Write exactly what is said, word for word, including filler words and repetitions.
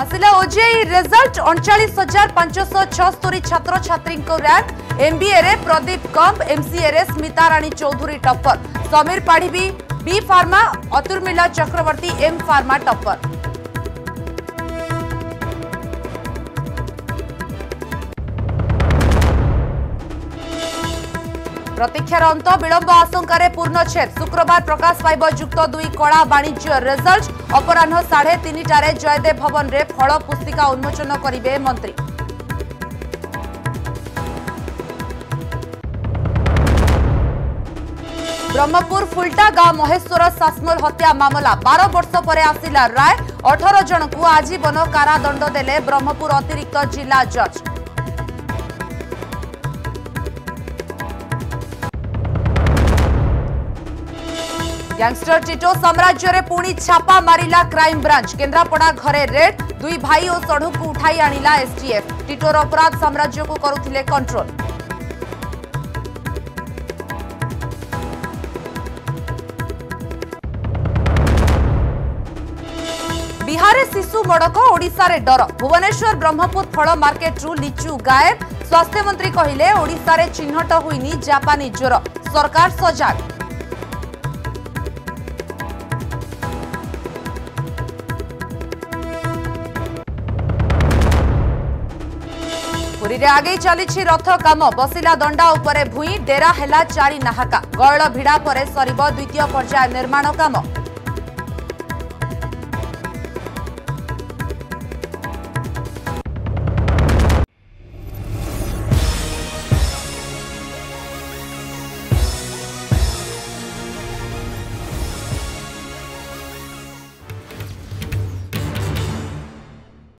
आसिला OJEE result अड़चाश हजार पांचश छस्तरी छात्र छात्री rank MBA रे प्रदीप कंब एमसीए रे Smita Rani Choudhury topper Samir Padhi B pharma अतुर्मिला Chakraborty M pharma topper. प्रतीक्षार अंत विलंब आशंकार पूर्णछेद शुक्रवार प्रकाश पाइब युक्त दुई कला वाणिज्य रिजल्ट अपराह साढ़े तीन टारे जयदेव भवन में फल पुस्तिका उन्मोचन करेंगे मंत्री। ब्रह्मपुर फुलटा गांव महेश्वर सासमल हत्या मामला बारह वर्ष पर आसिला राय अठारह जन को आजीवन कारादंड देले ब्रह्मपुर अतिरिक्त जिला जज। गैंगस्टर टिटो साम्राज्य रे पुणी छापा मारिला क्राइम ब्रांच केन्द्रापड़ा घरे रेड दुई भाई और सढ़ू को उठाई आनिला एसटीएफ टिटोर अपराध साम्राज्य को करुथिले कंट्रोल। बिहार शिशु मड़क ओडिशा रे डर भुवनेश्वर ब्रह्मपुर फल मार्केट रु लीचु गायब स्वास्थ्य मंत्री कहिले ओडिशा रे चिन्हट होइनी जापानी ज्वर सरकार सजग। पुरी रे आगे चली रथ काम बसिला दंडा उपरे भूई डेरा हैला चारि नाहका गौड़ भिड़ा परे सरिब द्वितीय पर्याय निर्माण काम।